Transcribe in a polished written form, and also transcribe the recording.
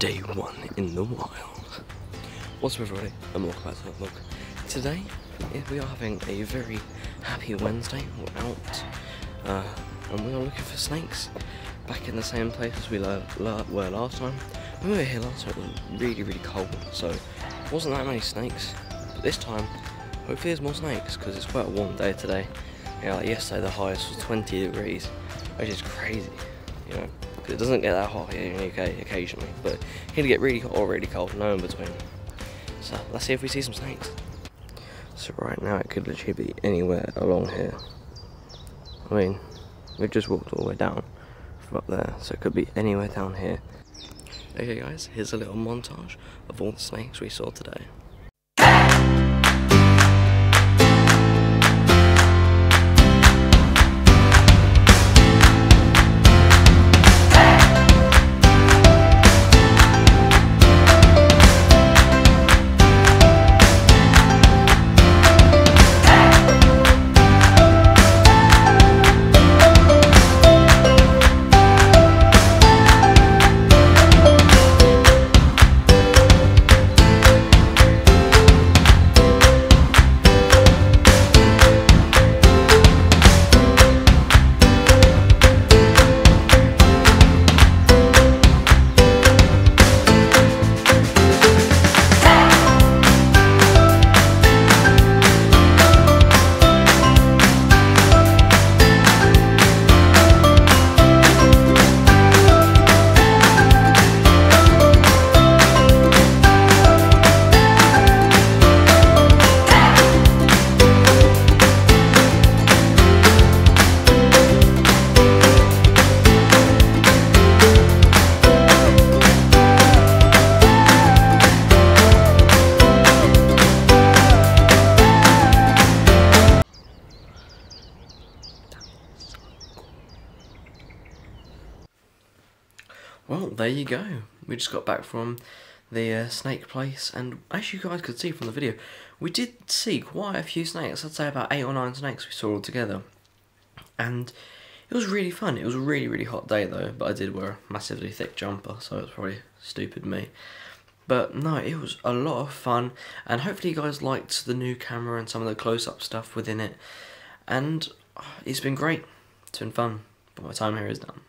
Day one in the wild. What's up everybody, I'm Walker back to another vlog. Today, we are having a very happy Wednesday. We're out, and we are looking for snakes. Back in the same place as we were last time. When we were here last time, it was really, really cold, so wasn't that many snakes. But this time, hopefully there's more snakes, because it's quite a warm day today. You know, like yesterday the highest was 20 degrees, which is crazy, you know. It doesn't get that hot here in the UK occasionally, but it's going to get really hot or really cold, no in between. So let's see if we see some snakes. So right now it could literally be anywhere along here. I mean, we've just walked all the way down from up there, so it could be anywhere down here. Okay guys, here's a little montage of all the snakes we saw today. Well, there you go. We just got back from the snake place, and as you guys could see from the video, we did see quite a few snakes. I'd say about 8 or 9 snakes we saw all together, and it was really fun. It was a really, really hot day though, but I did wear a massively thick jumper, so it's probably stupid me. But no, it was a lot of fun, and hopefully you guys liked the new camera and some of the close-up stuff within it, and it's been great. It's been fun, but my time here is done.